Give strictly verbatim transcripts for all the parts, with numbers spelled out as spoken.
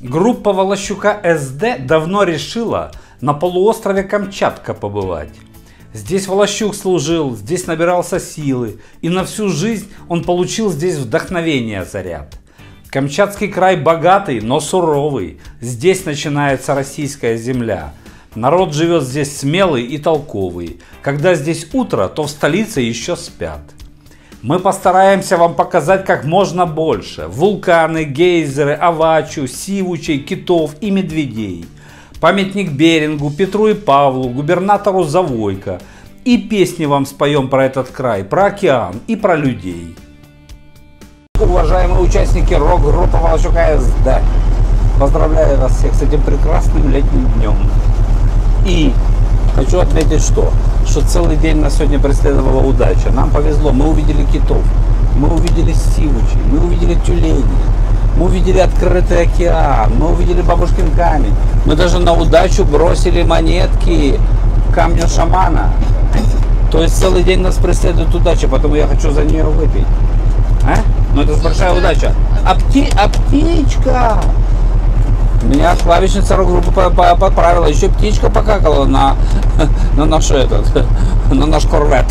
Группа Волощука С Д давно решила на полуострове Камчатка побывать. Здесь Волощук служил, здесь набирался силы, и на всю жизнь он получил здесь вдохновение заряд. Камчатский край богатый, но суровый, здесь начинается российская земля. Народ живет здесь смелый и толковый, когда здесь утро, то в столице еще спят. Мы постараемся вам показать как можно больше: вулканы, гейзеры, авачу, сивучей, китов и медведей. Памятник Берингу, Петру и Павлу, губернатору Завойко. И песни вам споем про этот край, про океан и про людей. Уважаемые участники рок-группы Волощука С Д, поздравляю вас всех с этим прекрасным летним днем. И хочу отметить, что, что целый день нас сегодня преследовала удача. Нам повезло, мы увидели китов, мы увидели сивучей, мы увидели тюленей. Мы увидели открытый океан, мы увидели бабушкин камень. Мы даже на удачу бросили монетки камню шамана. То есть целый день нас преследует удача, потому я хочу за нее выпить. А? Но это большая удача. А, пти... а птичка! Меня клавишница рок-группы поправила. Еще птичка покакала на, на наш этот, на наш корвет.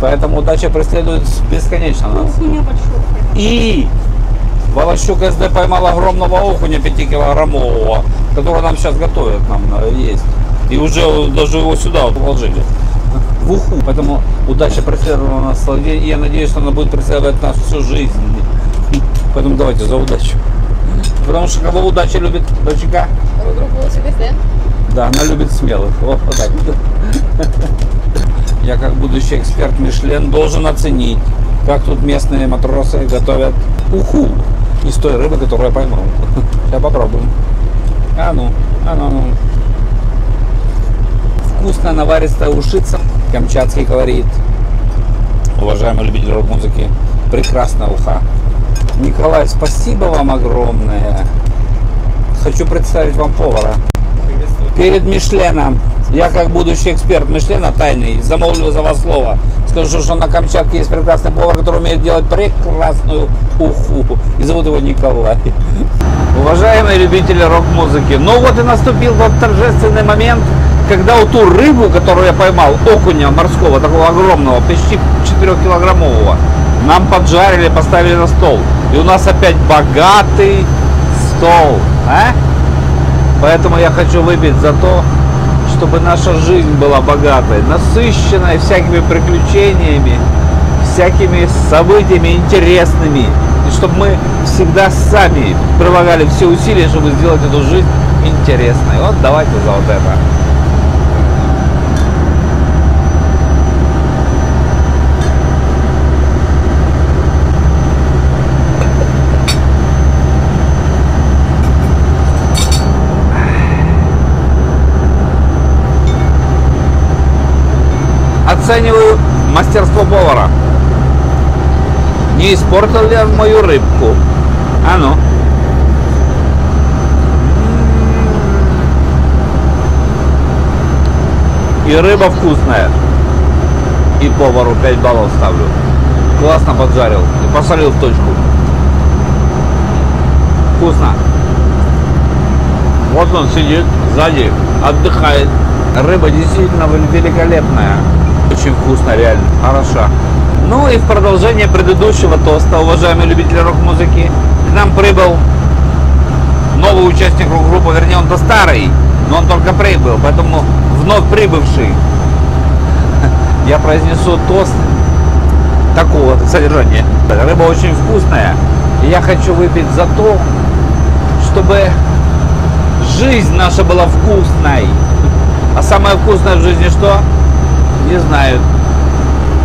Поэтому удача преследует бесконечно нас. И... Волощук С Д поймал огромного окуня пятикилограммового, который нам сейчас готовят нам есть. И уже даже его сюда вот положили, в уху. Поэтому удача преследовала нас целый день, и я надеюсь, что она будет преследовать нас всю жизнь. Поэтому давайте за удачу. Потому что кого удача любит, дочка? Да, она любит смелых. Вот, вот так. Я как будущий эксперт Мишлен должен оценить, как тут местные матросы готовят уху из той рыбы, которую я поймал. Сейчас попробуем. А ну, а ну, ну. Вкусно наваристая ушица, камчатский колорит. Уважаемые любители рок-музыки, прекрасная уха. Николай, спасибо вам огромное. Хочу представить вам повара. Перед Мишленом. Я, как будущий эксперт Мишлена тайный, замолвлю за вас слово. Скажу, что на Камчатке есть прекрасный повар, который умеет делать прекрасную уху. И зовут его Николай. Уважаемые любители рок-музыки, ну вот и наступил тот торжественный момент, когда вот ту рыбу, которую я поймал, окуня морского, такого огромного, почти четырехкилограммового, нам поджарили, поставили на стол. И у нас опять богатый стол. А? Поэтому я хочу выпить за то, чтобы наша жизнь была богатой, насыщенной всякими приключениями, всякими событиями интересными. И чтобы мы всегда сами прилагали все усилия, чтобы сделать эту жизнь интересной. Вот давайте за вот это. Оцениваю мастерство повара. Не испортил ли он мою рыбку? А ну. И рыба вкусная. И повару пять баллов ставлю. Классно поджарил. И посолил в точку. Вкусно. Вот он сидит сзади, отдыхает. Рыба действительно великолепная. Очень вкусно, реально, хороша. Ну и в продолжение предыдущего тоста, уважаемые любители рок-музыки, к нам прибыл новый участник рок-группы, вернее, он-то старый, но он только прибыл, поэтому вновь прибывший. Я произнесу тост такого содержания. Рыба очень вкусная, и я хочу выпить за то, чтобы жизнь наша была вкусной. А самое вкусное в жизни что? Не знают.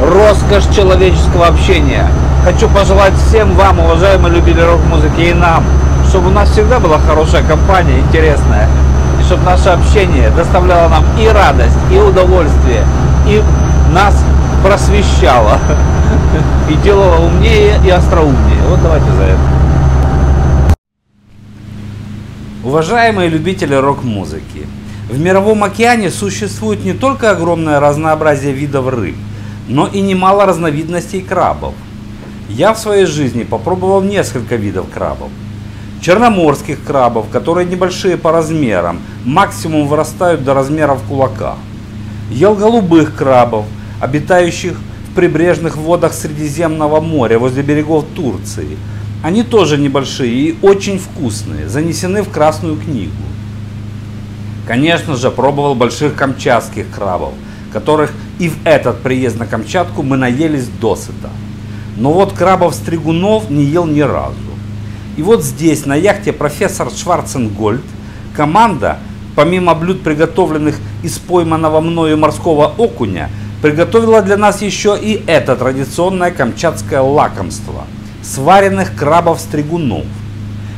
Роскошь человеческого общения. Хочу пожелать всем вам, уважаемые любители рок-музыки, и нам, чтобы у нас всегда была хорошая компания, интересная, и чтобы наше общение доставляло нам и радость, и удовольствие, и нас просвещало, и делало умнее и остроумнее. Вот давайте за это. Уважаемые любители рок-музыки, в мировом океане существует не только огромное разнообразие видов рыб, но и немало разновидностей крабов. Я в своей жизни попробовал несколько видов крабов. черноморских крабов, которые небольшие по размерам, максимум вырастают до размеров кулака. Ел голубых крабов, обитающих в прибрежных водах Средиземного моря возле берегов Турции. Они тоже небольшие и очень вкусные, занесены в Красную книгу. Конечно же, пробовал больших камчатских крабов, которых и в этот приезд на Камчатку мы наелись досыта. Но вот крабов-стригунов не ел ни разу. И вот здесь, на яхте профессор Шварценгольд, команда, помимо блюд, приготовленных из пойманного мною морского окуня, приготовила для нас еще и это традиционное камчатское лакомство – сваренных крабов-стригунов.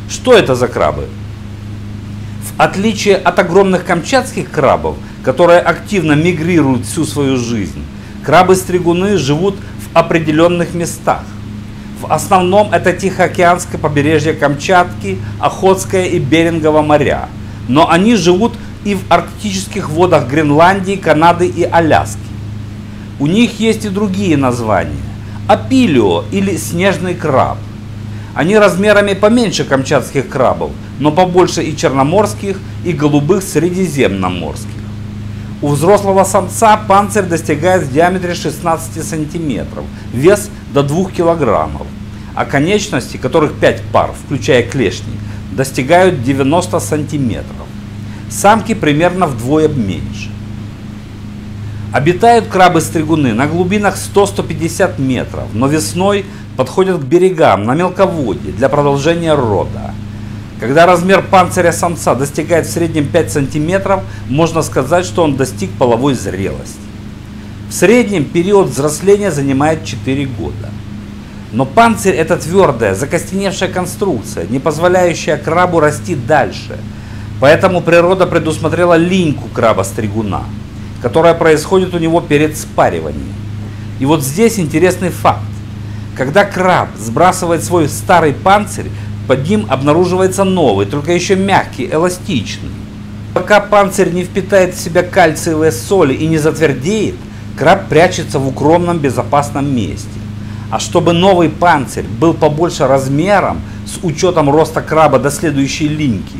Что это за крабы? В отличие от огромных камчатских крабов, которые активно мигрируют всю свою жизнь, крабы-стригуны живут в определенных местах. В основном это Тихоокеанское побережье Камчатки, Охотское и Берингово моря, но они живут и в арктических водах Гренландии, Канады и Аляски. У них есть и другие названия – апилио или снежный краб. Они размерами поменьше камчатских крабов, но побольше и черноморских, и голубых средиземноморских. У взрослого самца панцирь достигает в диаметре шестнадцати сантиметров, вес до двух килограммов, а конечности, которых пять пар, включая клешни, достигают девяноста сантиметров. Самки примерно вдвое меньше. Обитают крабы-стригуны на глубинах сто — сто пятьдесят метров, но весной подходят к берегам на мелководье для продолжения рода. Когда размер панциря самца достигает в среднем пяти сантиметров, можно сказать, что он достиг половой зрелости. В среднем период взросления занимает четыре года. Но панцирь – это твердая, закостеневшая конструкция, не позволяющая крабу расти дальше. Поэтому природа предусмотрела линьку краба-стригуна, которая происходит у него перед спариванием. И вот здесь интересный факт. Когда краб сбрасывает свой старый панцирь, под ним обнаруживается новый, только еще мягкий, эластичный. Пока панцирь не впитает в себя кальциевые соли и не затвердеет, краб прячется в укромном безопасном месте. А чтобы новый панцирь был побольше размером, с учетом роста краба до следующей линьки,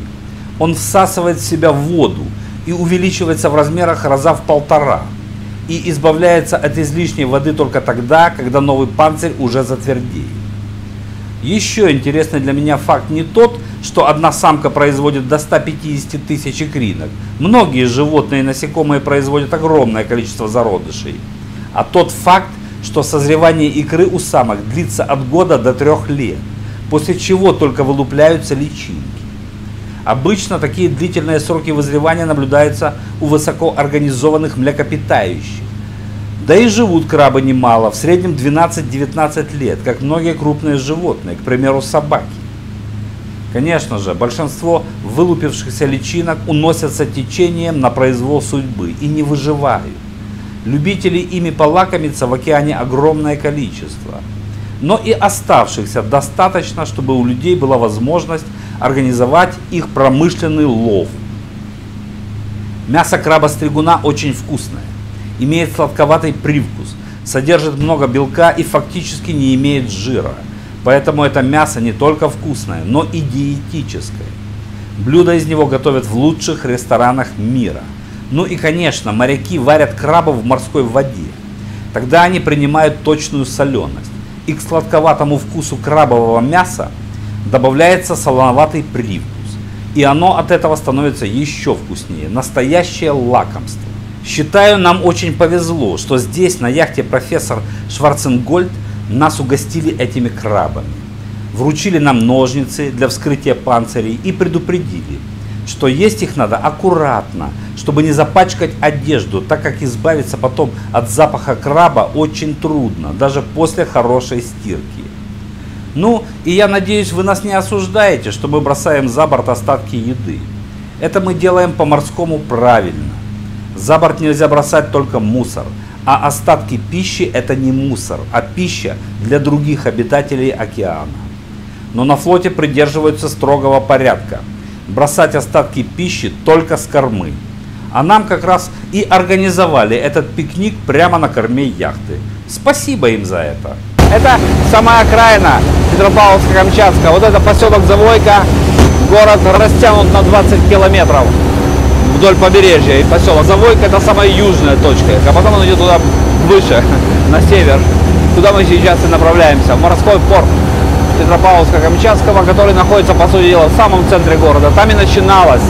он всасывает в себя воду и увеличивается в размерах раза в полтора. И избавляется от излишней воды только тогда, когда новый панцирь уже затвердеет. Еще интересный для меня факт не тот, что одна самка производит до ста пятидесяти тысяч икринок. Многие животные и насекомые производят огромное количество зародышей. А тот факт, что созревание икры у самок длится от года до трех лет, после чего только вылупляются личинки. Обычно такие длительные сроки вызревания наблюдаются у высокоорганизованных млекопитающих. Да и живут крабы немало, в среднем двенадцать — девятнадцать лет, как многие крупные животные, к примеру, собаки. Конечно же, большинство вылупившихся личинок уносятся течением на произвол судьбы и не выживают. Любителей ими полакомиться в океане огромное количество. Но и оставшихся достаточно, чтобы у людей была возможность организовать их промышленный лов. Мясо краба-стригуна очень вкусное. Имеет сладковатый привкус, содержит много белка и фактически не имеет жира. Поэтому это мясо не только вкусное, но и диетическое. Блюда из него готовят в лучших ресторанах мира. Ну и конечно, моряки варят крабов в морской воде. Тогда они принимают точную соленость. И к сладковатому вкусу крабового мяса добавляется солоноватый привкус. И оно от этого становится еще вкуснее. Настоящее лакомство. Считаю, нам очень повезло, что здесь, на яхте профессор Шварценгольд, нас угостили этими крабами. Вручили нам ножницы для вскрытия панцирей и предупредили, что есть их надо аккуратно, чтобы не запачкать одежду, так как избавиться потом от запаха краба очень трудно, даже после хорошей стирки. Ну, и я надеюсь, вы нас не осуждаете, что мы бросаем за борт остатки еды. Это мы делаем по-морскому правильно. За борт нельзя бросать только мусор, а остатки пищи – это не мусор, а пища для других обитателей океана. Но на флоте придерживаются строгого порядка – бросать остатки пищи только с кормы. А нам как раз и организовали этот пикник прямо на корме яхты. Спасибо им за это. Это самая окраина Петропавловска-Камчатского. Вот это поселок Завойко. Город растянут на двадцать километров вдоль побережья и поселок. Завойко — это самая южная точка, а потом он идет туда выше, на север. Туда мы сейчас и направляемся, в морской порт Петропавловска-Камчатского, который находится, по сути дела, в самом центре города. Там и начиналась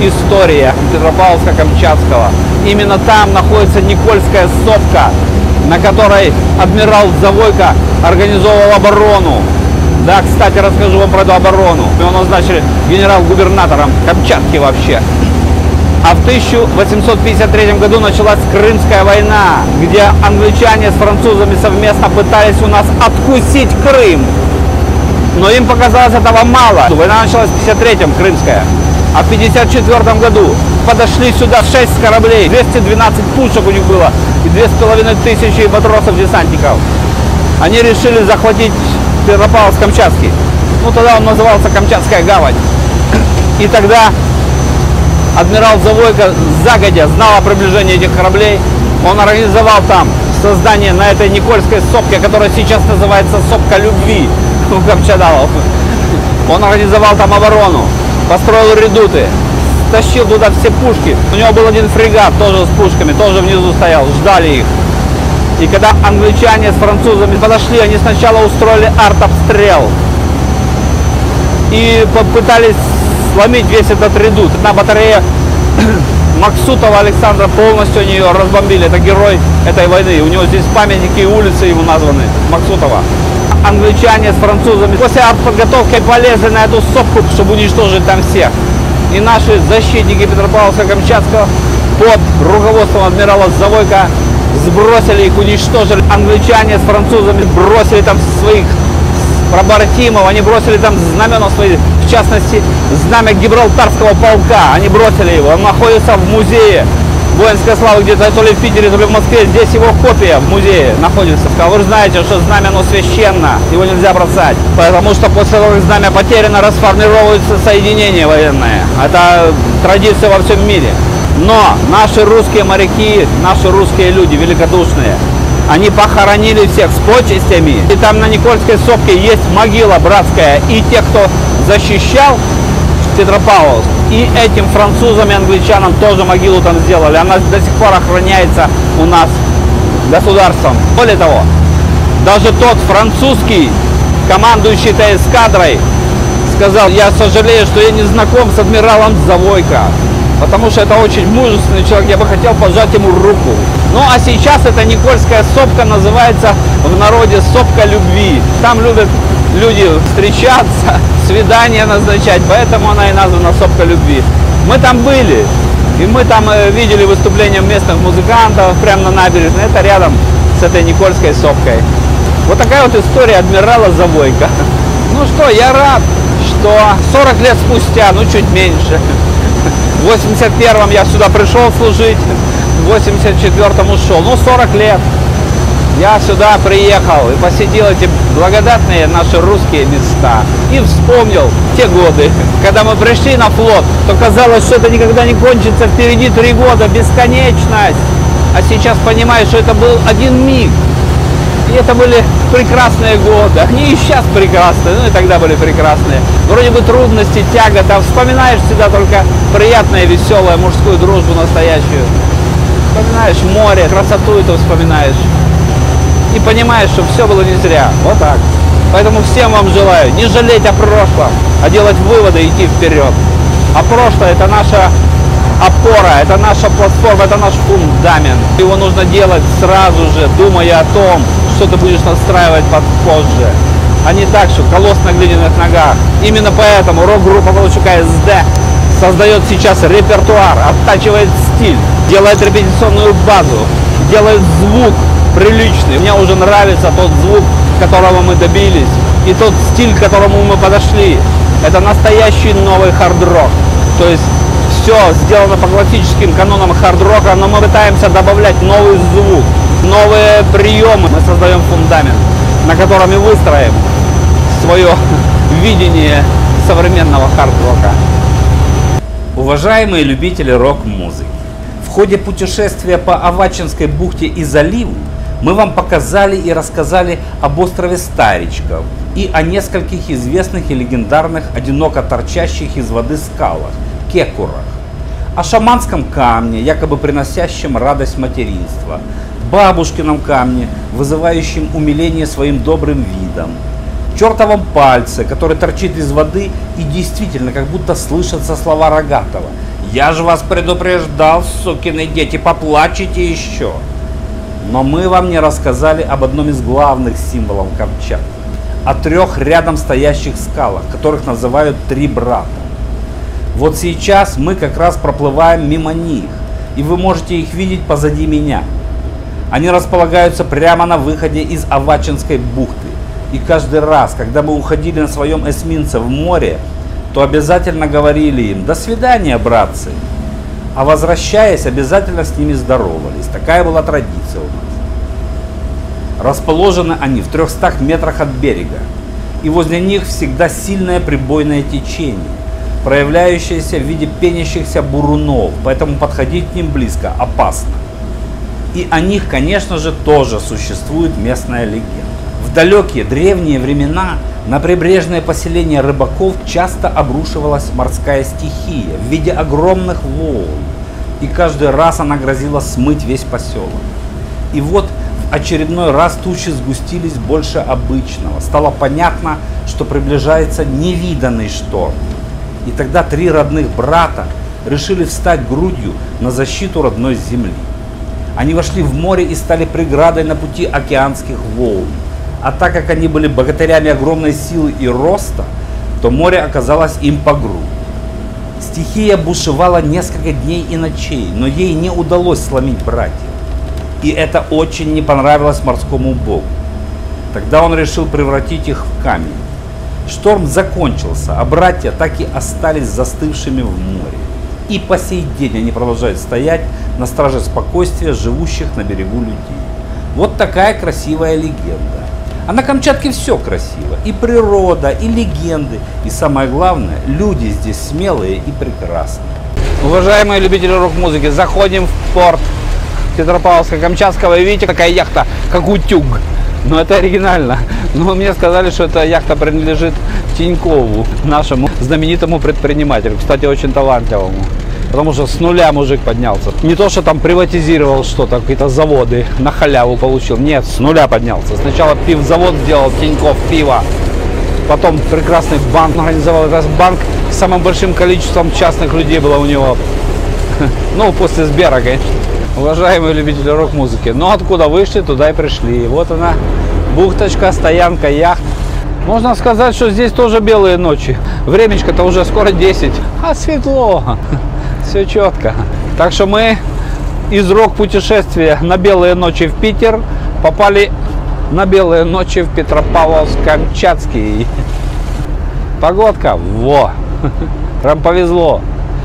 история Петропавловска-Камчатского. Именно там находится Никольская сопка, на которой адмирал Завойко организовывал оборону. Да, кстати, расскажу вам про эту оборону. Его назначили генерал-губернатором Камчатки вообще. А в тысяча восемьсот пятьдесят третьем году началась Крымская война, где англичане с французами совместно пытались у нас откусить Крым. Но им показалось этого мало. Война началась в пятьдесят третьем, Крымская. А в пятьдесят четвёртом году подошли сюда шесть кораблей, двести двенадцать пушек у них было, и две с половиной тысячи матросов-десантников. Они решили захватить Петропавловск-Камчатский. Ну, тогда он назывался Камчатская гавань. И тогда адмирал Завойко загодя знал о приближении этих кораблей. Он организовал там создание на этой Никольской сопке, которая сейчас называется сопка любви у камчадалов. Он организовал там оборону, построил редуты, тащил туда все пушки. У него был один фрегат тоже с пушками, тоже внизу стоял, ждали их. И когда англичане с французами подошли, они сначала устроили артобстрел и попытались сломить весь этот редут. На батарее Максутова Александра, полностью они ее разбомбили. Это герой этой войны. У него здесь памятники и улицы ему названы. Максутова. Англичане с французами после подготовки полезли на эту сопку, чтобы уничтожить там всех. И наши защитники Петропавловска-Камчатского под руководством адмирала Завойко сбросили их, уничтожили. Англичане с французами бросили там своих пробратимов, они бросили там знамена свои, в частности, знамя Гибралтарского полка. Они бросили его, он находится в музее воинской славы, где-то то ли в Питере, то ли в Москве. Здесь его копия в музее находится. Вы же знаете, что знамя, оно священно, его нельзя бросать, потому что после того, как знамя потеряно, расформировываются соединения военные. Это традиция во всем мире. Но наши русские моряки, наши русские люди великодушные, они похоронили всех с почестями. И там на Никольской сопке есть могила братская и тех, кто защищал Петропавловск, и этим французам и англичанам тоже могилу там сделали. Она до сих пор охраняется у нас государством. Более того, даже тот французский, командующий этой эскадрой, сказал: я сожалею, что я не знаком с адмиралом Завойко, потому что это очень мужественный человек, я бы хотел пожать ему руку. Ну а сейчас эта Никольская сопка называется в народе сопка любви. Там любят люди встречаться, свидания назначать, поэтому она и названа сопка любви. Мы там были, и мы там видели выступления местных музыкантов прямо на набережной. Это рядом с этой Никольской сопкой. Вот такая вот история адмирала Завойко. Ну что, я рад, что сорок лет спустя, ну чуть меньше, в восемьдесят первом я сюда пришел служить, в восемьдесят четвёртом ушел. Ну, сорок лет я сюда приехал и посетил эти благодатные наши русские места. И вспомнил те годы, когда мы пришли на флот, то казалось, что это никогда не кончится, впереди три года, бесконечность. А сейчас понимаешь, что это был один миг. И это были прекрасные годы. Они и сейчас прекрасные, ну и тогда были прекрасные. Вроде бы трудности, тягота. Вспоминаешь всегда только приятное, веселое, мужскую дружбу настоящую. Вспоминаешь море, красоту эту вспоминаешь. И понимаешь, что все было не зря. Вот так. Поэтому всем вам желаю не жалеть о прошлом, а делать выводы и идти вперед. А прошлое — это наша опора, это наша платформа, это наш фундамент. Его нужно делать сразу же, думая о том, что ты будешь настраивать под позже, а не так, что колосс на глиняных ногах. Именно поэтому рок-группа Волощука С Д создает сейчас репертуар, оттачивает стиль, делает репетиционную базу, делает звук приличный. Мне уже нравится тот звук, которого мы добились, и тот стиль, к которому мы подошли. Это настоящий новый хард-рок. То есть все сделано по классическим канонам хард-рока, но мы пытаемся добавлять новый звук, новые приемы. Мы создаем фундамент, на котором и выстроим свое видение современного хард-рока. Уважаемые любители рок-музыки, в ходе путешествия по Авачинской бухте и заливу Мы вам показали и рассказали об острове Старичков и о нескольких известных и легендарных, одиноко торчащих из воды скалах, кекурах, о шаманском камне, якобы приносящем радость материнства, бабушкином камне, вызывающем умиление своим добрым видом, чертовом пальце, который торчит из воды и действительно как будто слышатся слова Рогатова: «Я же вас предупреждал, сукины дети, поплачете еще». Но мы вам не рассказали об одном из главных символов Камчатки, о трех рядом стоящих скалах, которых называют «Три брата». Вот сейчас мы как раз проплываем мимо них, и вы можете их видеть позади меня. Они располагаются прямо на выходе из Авачинской бухты. И каждый раз, когда мы уходили на своем эсминце в море, то обязательно говорили им: «До свидания, братцы!», а возвращаясь, обязательно с ними здоровались. Такая была традиция у нас. Расположены они в трехстах метрах от берега, и возле них всегда сильное прибойное течение, проявляющееся в виде пенящихся бурунов, поэтому подходить к ним близко опасно. И о них, конечно же, тоже существует местная легенда. В далекие древние времена на прибрежное поселение рыбаков часто обрушивалась морская стихия в виде огромных волн, и каждый раз она грозила смыть весь поселок. И вот в очередной раз тучи сгустились больше обычного, стало понятно, что приближается невиданный шторм. И тогда три родных брата решили встать грудью на защиту родной земли. Они вошли в море и стали преградой на пути океанских волн. А так как они были богатырями огромной силы и роста, то море оказалось им по грудь. Стихия бушевала несколько дней и ночей, но ей не удалось сломить братьев. И это очень не понравилось морскому богу. Тогда он решил превратить их в камень. Шторм закончился, а братья так и остались застывшими в море. И по сей день они продолжают стоять на страже спокойствия живущих на берегу людей. Вот такая красивая легенда. А на Камчатке все красиво. И природа, и легенды. И самое главное, люди здесь смелые и прекрасные. Уважаемые любители рок-музыки, заходим в порт Петропавловска-Камчатского. И видите, такая яхта, как утюг. Но это оригинально. Но мне сказали, что эта яхта принадлежит Тинькову, нашему знаменитому предпринимателю. Кстати, очень талантливому. Потому что с нуля мужик поднялся. Не то, что там приватизировал что-то, какие-то заводы на халяву получил. Нет, с нуля поднялся. Сначала пивзавод сделал, Тинькофф пиво. Потом прекрасный банк организовал. Этот банк с самым большим количеством частных людей было у него. Ну, после Сбера, конечно. Уважаемые любители рок-музыки, но откуда вышли, туда и пришли. Вот она, бухточка, стоянка яхт. Можно сказать, что здесь тоже белые ночи. Времечко-то уже скоро десять, а светло. Все четко. Так что мы из рок-путешествия на белые ночи в Питер попали на белые ночи в Петропавловск-Камчатский. Погодка, во! Прям повезло.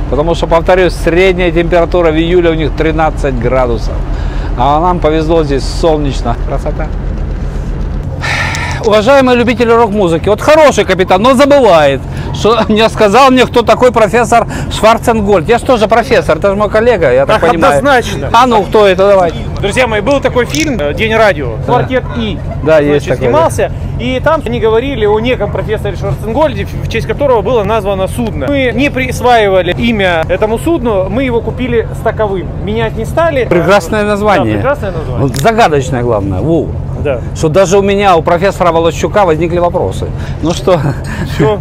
Потому что, повторюсь, средняя температура в июле у них тринадцать градусов. А нам повезло, здесь солнечно. Красота. Уважаемые любители рок-музыки, вот хороший капитан, но забывает, что не сказал мне, кто такой профессор Шварценгольд. Я же тоже профессор, это же мой коллега, я так, так понимаю. Однозначно. А ну, кто это, давайте. Друзья мои, был такой фильм «День радио», «Квартир» и да, значит, есть такой, снимался, да. И там они говорили о неком профессоре Шварценгольде, в честь которого было названо судно. Мы не присваивали имя этому судну, мы его купили стаковым, менять не стали. Прекрасное название. Да, прекрасное название. Загадочное, главное. Воу. Да. Что даже у меня, у профессора Волощука возникли вопросы. Ну что, все.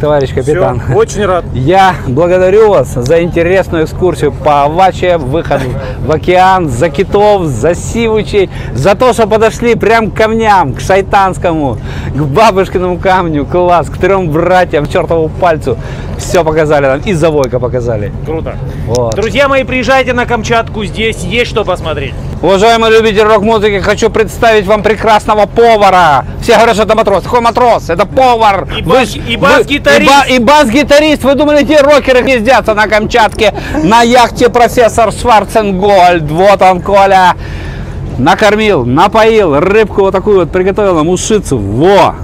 Товарищ капитан, все. Очень рад. Я благодарю вас за интересную экскурсию по Аваче, выход в океан, за китов, за сивучей, за то, что подошли прям к камням, к шайтанскому, к бабушкиному камню, класс, к трем братьям, к чертову пальцу. Все показали нам, и Завойко показали. Круто. Вот. Друзья мои, приезжайте на Камчатку, здесь есть что посмотреть. Уважаемые любители рок-музыки, хочу представить вам прекрасного повара. Все говорят, что это матрос. Какой матрос? Это повар. И бас-гитарист. И бас-гитарист. Вы думали, те рокеры ездятся на Камчатке на яхте профессор Шварценгольд. Вот он, Коля. Накормил, напоил, рыбку вот такую вот приготовил нам, ушицу. Во!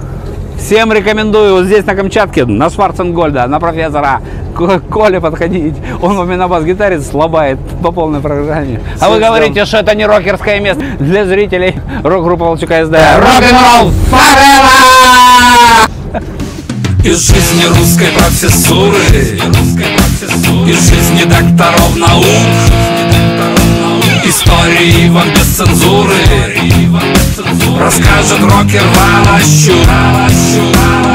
Всем рекомендую вот здесь на Камчатке на Шварценгольда, на профессора Коля, подходить. Он у меня на бас-гитаре слабает по полной программе. А Су вы говорите, что это не рокерское место. Для зрителей рок-группа Волощука С Д Рок-н-ролл forever! Из жизни русской профессуры, из жизни докторов наук, истории вам без цензуры расскажет рокер Волощук.